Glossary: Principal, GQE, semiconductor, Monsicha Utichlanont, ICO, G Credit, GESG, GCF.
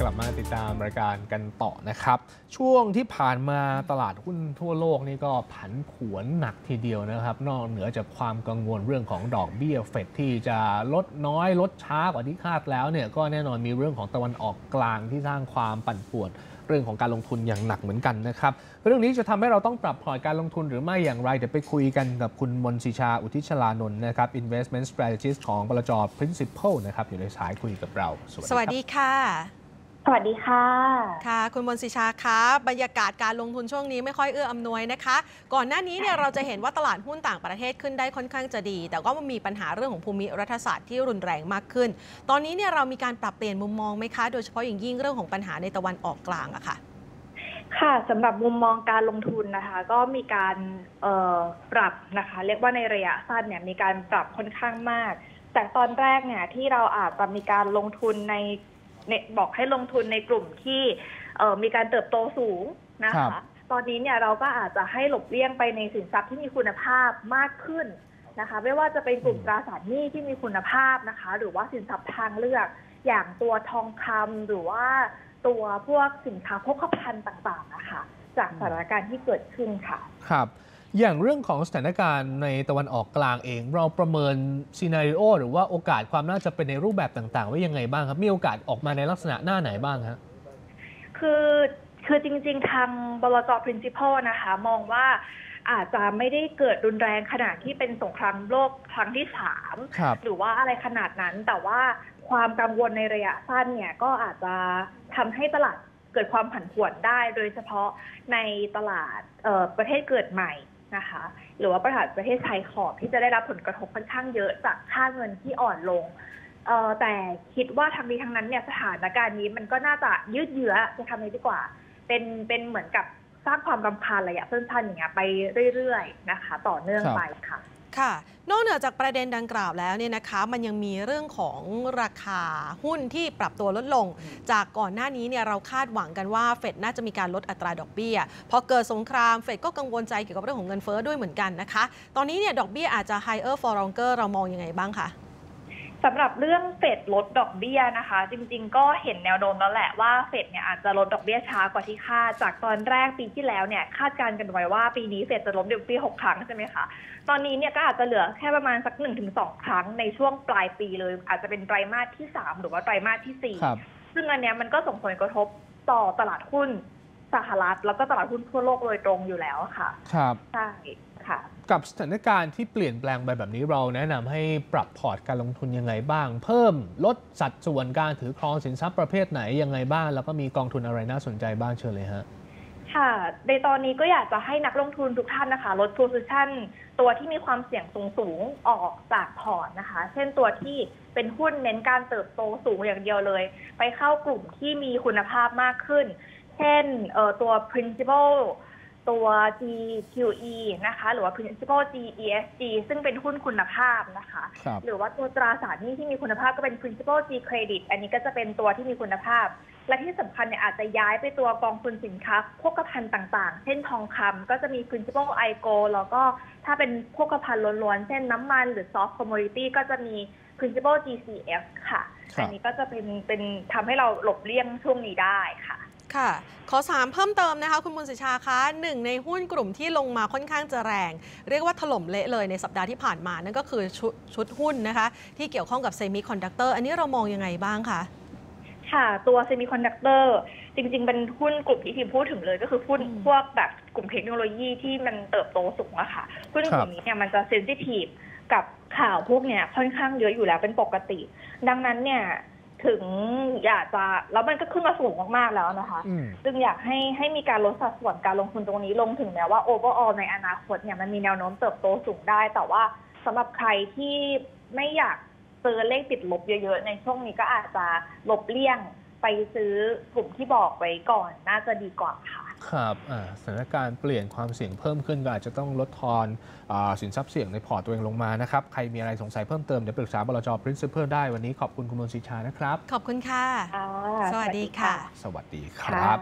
กลับมาติดตามรายการกันต่อนะครับช่วงที่ผ่านมาตลาดหุ้นทั่วโลกนี่ก็ผันผวนหนักทีเดียวนะครับนอกเหนือจากความกังวลเรื่องของดอกเบี้ยเฟดที่จะลดน้อยลดช้ากว่าที่คาดแล้วเนี่ยก็แน่นอนมีเรื่องของตะวันออกกลางที่สร้างความปั่นป่วนเรื่องของการลงทุนอย่างหนักเหมือนกันนะครับเรื่องนี้จะทำให้เราต้องปรับพอร์ตการลงทุนหรือไม่อย่างไรเดี๋ยวไปคุยกันกับคุณมนศิชาอุทิชลานนท์นะครับ Investment Strategist ของบลจ. Principal นะครับอยู่ในสายคุยกับเราสวัสดีค่ะสวัสดีค่ะค่ะคุณมนศิชาคะบรรยากาศการลงทุนช่วงนี้ไม่ค่อยเอื้ออำนวยนะคะก่อนหน้านี้เนี่ยเราจะเห็นว่าตลาดหุ้นต่างประเทศขึ้นได้ค่อนข้างจะดีแต่ก็มีปัญหาเรื่องของภูมิรัฐศาสตร์ที่รุนแรงมากขึ้นตอนนี้เนี่ยเรามีการปรับเปลี่ยนมุมมองไหมคะโดยเฉพาะอย่างยิ่งเรื่องของปัญหาในตะวันออกกลางอะค่ะค่ะสำหรับมุมมองการลงทุนนะคะก็มีการปรับนะคะเรียกว่าในระยะสั้นเนี่ยมีการปรับค่อนข้างมากจากตอนแรกเนี่ยที่เราอาจจะมีการลงทุนในบอกให้ลงทุนในกลุ่มที่มีการเติบโตสูงนะคะตอนนี้เนี่ยเราก็อาจจะให้หลบเลี่ยงไปในสินทรัพย์ที่มีคุณภาพมากขึ้นนะคะไม่ว่าจะเป็นกลุ่มตราสารหนี้ที่มีคุณภาพนะคะหรือว่าสินทรัพย์ทางเลือกอย่างตัวทองคำหรือว่าตัวพวกสินค้าโภคภัณฑ์ต่างๆนะคะจากสถานการณ์ที่เกิดขึ้นค่ะครับอย่างเรื่องของสถานการณ์ในตะวันออกกลางเองเราประเมินซีนาริโอหรือว่าโอกาสความน่าจะเป็นในรูปแบบต่างๆไว้ยังไงบ้างครับมีโอกาสออกมาในลักษณะหน้าไหนบ้างครับคือจริงๆทางบลจ. Principal นะคะมองว่าอาจจะไม่ได้เกิดรุนแรงขนาดที่เป็นสงครามโลกครั้งที่3หรือว่าอะไรขนาดนั้นแต่ว่าความกังวลในระยะสั้นเนี่ยก็อาจจะทำให้ตลาดเกิดความผันผวนได้โดยเฉพาะในตลาดประเทศเกิดใหม่นะคะหรือว่าประเทศชายขอบที่จะได้รับผลกระทบค่อนข้างเยอะจากค่าเงินที่อ่อนลงแต่คิดว่าทั้งนี้ทั้งนั้นเนี่ยสถานการณ์นี้มันก็น่าจะยืดเยื้อจะทำยังไงดีกว่าเป็นเหมือนกับสร้างความรำคาญระยะสั้นๆอย่างเงี้ยไปเรื่อยๆนะคะต่อเนื่องไปค่ะค่ะนอกเหนือจากประเด็นดังกล่าวแล้วเนี่ยนะคะมันยังมีเรื่องของราคาหุ้นที่ปรับตัวลดลงจากก่อนหน้านี้เนี่ยเราคาดหวังกันว่าเฟดน่าจะมีการลดอัตราดอกเบี้ยพอเกิดสงครามเฟดก็กังวลใจเกี่ยวกับเรื่องของเงินเฟ้อด้วยเหมือนกันนะคะตอนนี้เนี่ยดอกเบี้ยอาจจะ higher for longer เรามองยังไงบ้างคะสำหรับเรื่องเฟดลดดอกเบี้ยนะคะจริงๆก็เห็นแนวโน้มแล้วแหละว่าเฟดเนี่ยอาจจะลดดอกเบี้ยช้ากว่าที่คาดจากตอนแรกปีที่แล้วเนี่ยคาดการณ์กันไว้ว่าปีนี้เฟดจะลดดอกเบี้ย6ครั้งใช่ไหมคะตอนนี้เนี่ยก็อาจจะเหลือแค่ประมาณสัก 1-2 ครั้งในช่วงปลายปีเลยอาจจะเป็นไตรมาสที่3หรือว่าไตรมาสที่4ซึ่งอันเนี้ยมันก็ส่งผลกระทบต่อตลาดหุ้นสหรัฐแล้วก็ตลาดหุ้นทั่วโลกโดยตรงอยู่แล้วค่ะครับใช่ค่ะกับสถานการณ์ที่เปลี่ยนแปลงไปแบบนี้เราแนะนำให้ปรับพอร์ตการลงทุนยังไงบ้างเพิ่มลดสัดส่วนการถือครองสินทรัพย์ประเภทไหนยังไงบ้างแล้วก็มีกองทุนอะไรน่าสนใจบ้างเชิญเลยฮะค่ะในตอนนี้ก็อยากจะให้นักลงทุนทุกท่านนะคะลด position ตัวที่มีความเสี่ยงสูงๆออกจากพอร์ตนะคะเช่นตัวที่เป็นหุ้นเน้นการเติบโตสูงอย่างเดียวเลยไปเข้ากลุ่มที่มีคุณภาพมากขึ้นเช่นตัว Principalตัว GQE นะคะหรือว่า Principal GESG ซึ่งเป็นหุ้นคุณภาพนะคะหรือว่าตัวตราสารหนี้ที่มีคุณภาพก็เป็น Principal G Credit อันนี้ก็จะเป็นตัวที่มีคุณภาพและที่สำคัญเนี่ยอาจจะย้ายไปตัวกองทุนสินค้าโภคภัณฑ์ต่างๆเช่นทองคำก็จะมี Principal ICO แล้วก็ถ้าเป็นโภคภัณฑ์ล้วนๆเช่นน้ำมันหรือ Soft Commodity ก็จะมี Principal GCF ค่ะอันนี้ก็จะเป็นทำให้เราหลบเลี่ยงช่วงนี้ได้ค่ะค่ะขอ3เพิ่มเติมนะคะคุณมนศิชาคะ1ในหุ้นกลุ่มที่ลงมาค่อนข้างจะแรงเรียกว่าถล่มเละเลยในสัปดาห์ที่ผ่านมานั่นก็คือชุดหุ้นนะคะที่เกี่ยวข้องกับเซมิคอนดักเตอร์อันนี้เรามองยังไงบ้างคะค่ะตัวเซมิคอนดักเตอร์จริงๆเป็นหุ้นกลุ่มที่ทีมพูดถึงเลยก็คือหุ้นพวกแบบกลุ่มเทคโนโลยีที่มันเติบโตสูงอะค่ะหุ้นกลุ่มนี้เนี่ยมันจะเซนซิทีฟกับข่าวพวกเนี่ยค่อนข้างเยอะอยู่แล้วเป็นปกติดังนั้นเนี่ยถึงอยากจะแล้วมันก็ขึ้นมาสูงมากๆแล้วนะคะจึงอยากให้มีการลดสัดส่วนการลงทุนตรงนี้ลงถึงแม้ว่า overall ในอนาคตเนี่ยมันมีแนวโน้มเติบโตสูงได้แต่ว่าสำหรับใครที่ไม่อยากซื้อเลขติดลบเยอะๆในช่วงนี้ก็อาจจะหลบเลี่ยงไปซื้อกลุ่มที่บอกไว้ก่อนน่าจะดีกว่าค่ะครับสถานการณ์เปลี่ยนความเสี่ยงเพิ่มขึ้นก็อาจจะต้องลดทอนสินทรัพย์เสี่ยงในพอร์ตตัวเองลงมานะครับใครมีอะไรสงสัยเพิ่มเติมเดี๋ยวปรึกษาบลจ. Principal ได้วันนี้ขอบคุณคุณมนศิชานะครับขอบคุณค่ะสวัสดีค่ะสวัสดีครับ